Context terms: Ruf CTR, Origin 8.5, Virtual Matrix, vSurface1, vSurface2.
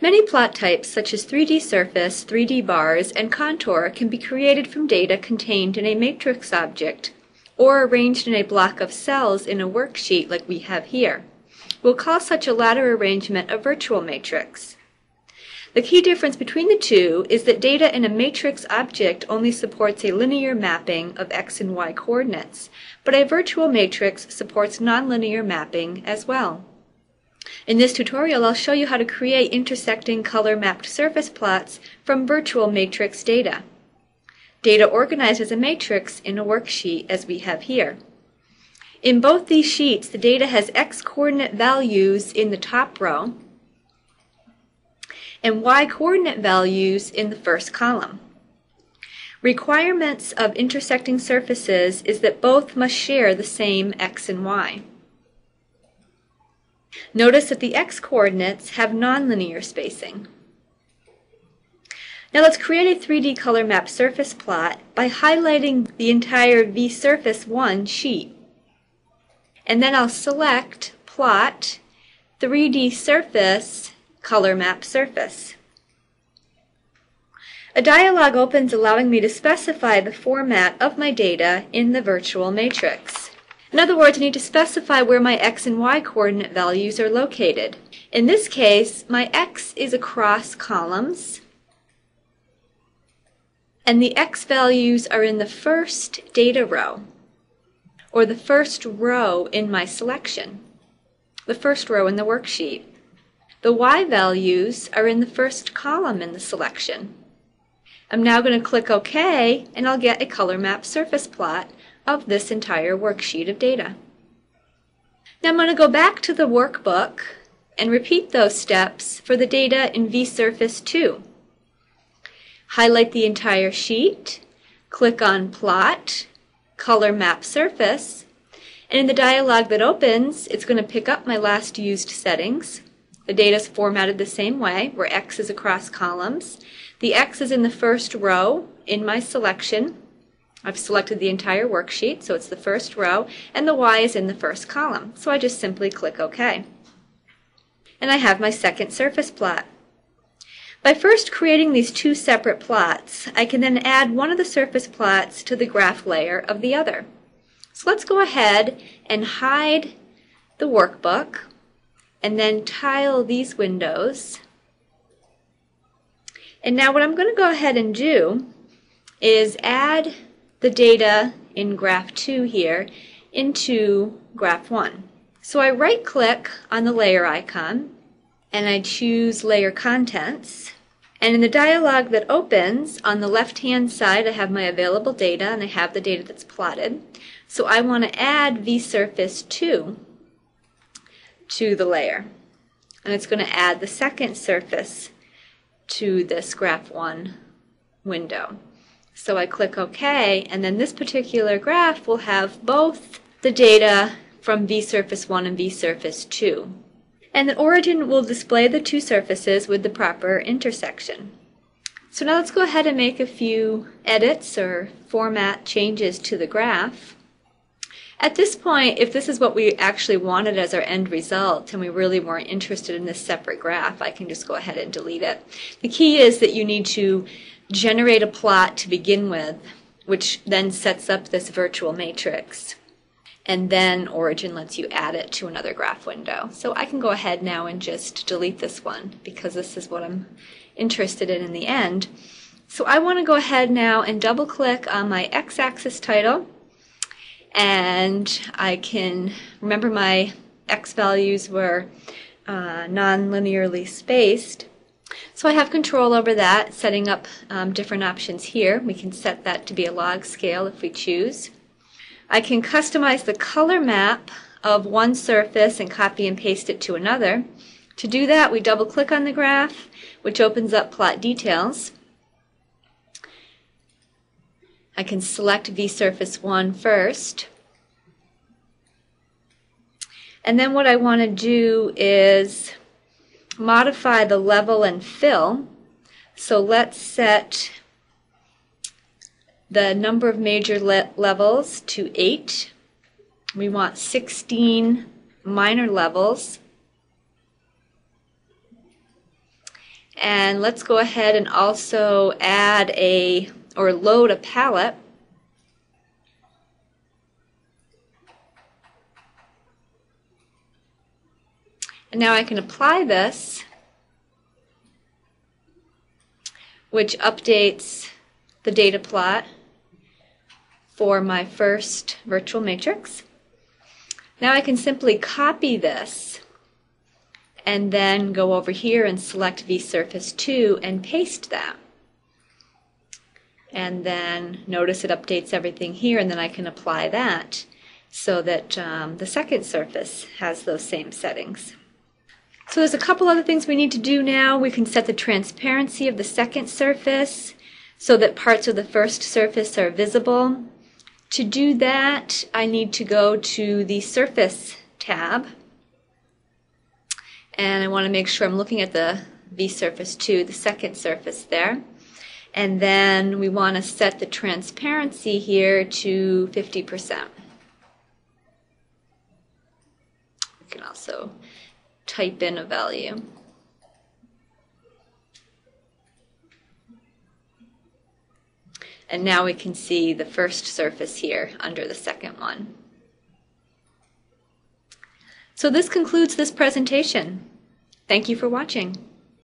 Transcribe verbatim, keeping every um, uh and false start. Many plot types such as three D surface, three D bars, and contour can be created from data contained in a matrix object or arranged in a block of cells in a worksheet like we have here. We'll call such a latter arrangement a virtual matrix. The key difference between the two is that data in a matrix object only supports a linear mapping of x and y coordinates, but a virtual matrix supports nonlinear mapping as well. In this tutorial, I'll show you how to create intersecting color-mapped surface plots from virtual matrix data. Data organized as a matrix in a worksheet as we have here. In both these sheets, the data has x-coordinate values in the top row and y-coordinate values in the first column. Requirements of intersecting surfaces is that both must share the same x and y. Notice that the x-coordinates have nonlinear spacing. Now let's create a three D color map surface plot by highlighting the entire v surface one sheet. And then I'll select Plot three D Surface Color Map Surface. A dialog opens allowing me to specify the format of my data in the virtual matrix. In other words, I need to specify where my x and y coordinate values are located. In this case, my x is across columns, and the x values are in the first data row, or the first row in my selection, the first row in the worksheet. The y values are in the first column in the selection. I'm now going to click OK, and I'll get a color map surface plot of this entire worksheet of data. Now I'm going to go back to the workbook and repeat those steps for the data in v surface two. Highlight the entire sheet, click on Plot, Color Map Surface, and in the dialog that opens, it's going to pick up my last used settings. The data is formatted the same way, where x is across columns. The x is in the first row in my selection. I've selected the entire worksheet, so it's the first row, and the y is in the first column, so I just simply click OK. And I have my second surface plot. By first creating these two separate plots, I can then add one of the surface plots to the graph layer of the other. So let's go ahead and hide the workbook and then tile these windows. And now what I'm going to go ahead and do is add the data in graph two here into graph one. So I right-click on the layer icon and I choose Layer Contents. And in the dialog that opens, on the left-hand side, I have my available data, and I have the data that's plotted. So I want to add v surface two to the layer. And it's going to add the second surface to this graph one window. So I click OK, and then this particular graph will have both the data from v surface one and v surface two. And the origin will display the two surfaces with the proper intersection. So now let's go ahead and make a few edits or format changes to the graph. At this point, if this is what we actually wanted as our end result and we really weren't interested in this separate graph, I can just go ahead and delete it. The key is that you need to generate a plot to begin with, which then sets up this virtual matrix. And then Origin lets you add it to another graph window. So I can go ahead now and just delete this one because this is what I'm interested in in the end. So I want to go ahead now and double click on my x-axis title, and I can remember my x values were uh, non-linearly spaced. So I have control over that, setting up um, different options here. We can set that to be a log scale if we choose. I can customize the color map of one surface and copy and paste it to another. To do that, we double click on the graph, which opens up Plot Details. I can select v surface one first. And then what I want to do is modify the level and fill. So let's set the number of major le levels to eight. We want sixteen minor levels. And let's go ahead and also add a or load a palette. And now I can apply this, which updates the data plot for my first virtual matrix. Now I can simply copy this and then go over here and select v surface two and paste that. And then notice it updates everything here, and then I can apply that so that um, the second surface has those same settings. So there's a couple other things we need to do now. We can set the transparency of the second surface so that parts of the first surface are visible. To do that, I need to go to the Surface tab, and I want to make sure I'm looking at the v surface two, the second surface there. And then we want to set the transparency here to fifty percent. We can also type in a value. And now we can see the first surface here under the second one. So this concludes this presentation. Thank you for watching.